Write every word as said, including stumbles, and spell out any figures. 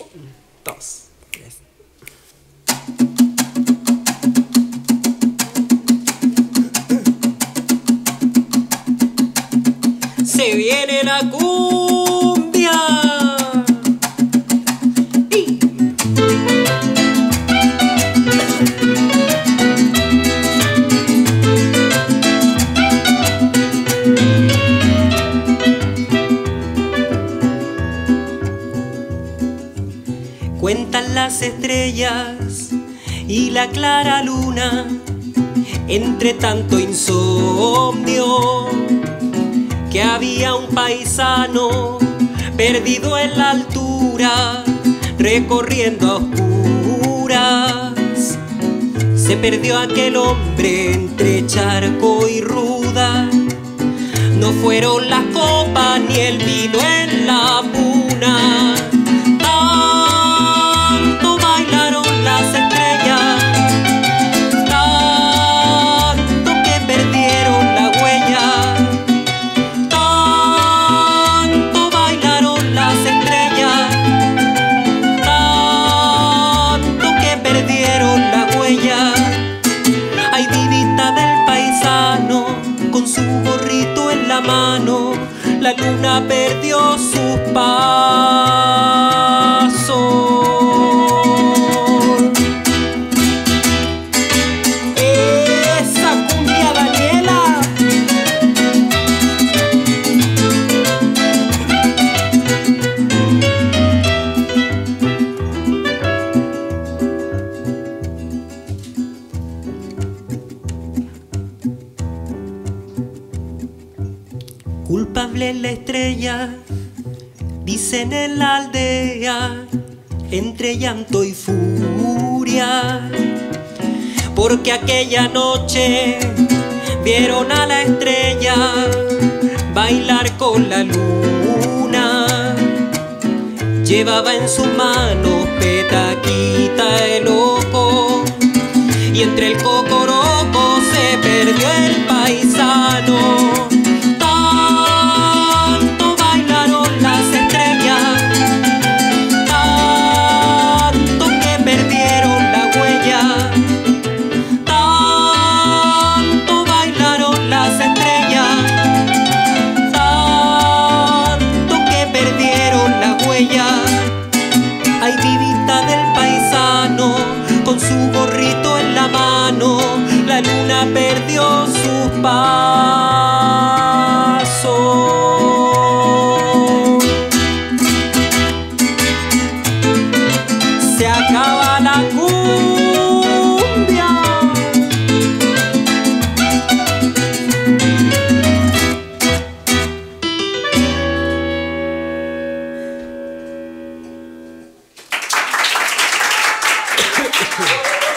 Un, dos, tres. Se viene la cumbia. Y... Cuentan las estrellas y la clara luna, entre tanto insomnio, que había un paisano perdido en la altura, recorriendo a oscuras. Se perdió aquel hombre entre charco y ruda. No fueron las copas ni el vino en la puna. Tanto bailaron las estrellas, tanto que perdieron la huella. Tanto bailaron las estrellas, tanto que perdieron la huella. Ay, divita del paisano, con su gorrito en la mano, la luna perdió sus pasos. ¡Esa cumbia, Daniela! Culpable la estrella, dicen en la aldea, entre llanto y furia, porque aquella noche vieron a la estrella bailar con la luna. Llevaba en sus manos petaquita el oco, y entre el cocoroco se perdió el paisano. Ay, vivita del paisano, con su gorrito en la mano, la luna perdió sus pasos. Se acaba la cumbia. Thank you.